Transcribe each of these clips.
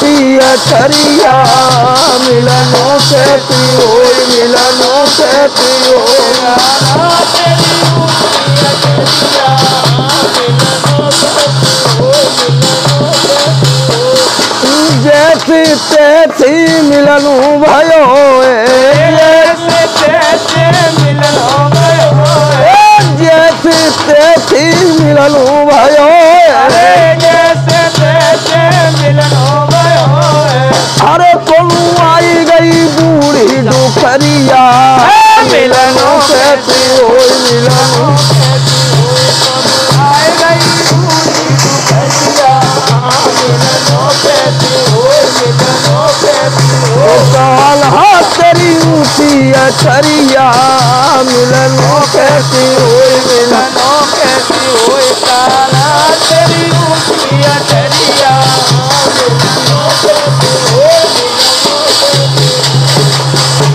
पिया करिया मिलनों से पियो मिलनों से पियो जैसी तैसी मिलनू भयो जैसी तैसी मिलनू भयो अरे कोलू आई गई बूढ़ी डोकरिया मिलनों से पियो मिलनों आई गई बूढ़ी डोकरिया मिलनों से पियो मिलनों से पियो काल हाथ तेरी ऊँची अचरिया मिलनों से पियो मिलनों से पियो काल हाथ तेरी ऊँची अचरिया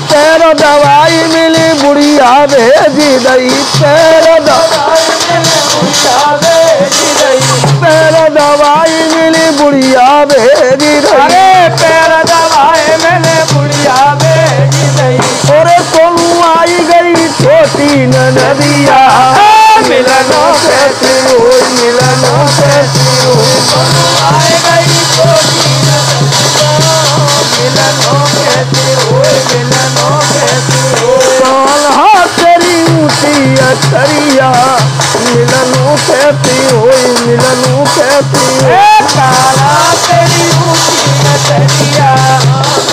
तेरो दवाई मिली बुढ़िया भेजी दई तेरो दवाई मिली बुढ़िया भेजी दई तेरो दवाई मिली बुढ़िया भेजी दई तेरो दवाई मिली बुढ़िया भेजी दई ओरे कोलू आई गई छोटी नदिया मिलनों से पियो मिलनों से पियो कोलू आई गई छोटी मिलनों से पियो मिलनों से पियो काल हाथ तेरी ऊँची अचरिया मिलनों से पियो मिलनों से पियो काल हाथ तेरी ऊँची अचरिया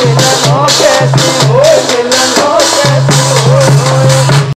मिलनों से पियो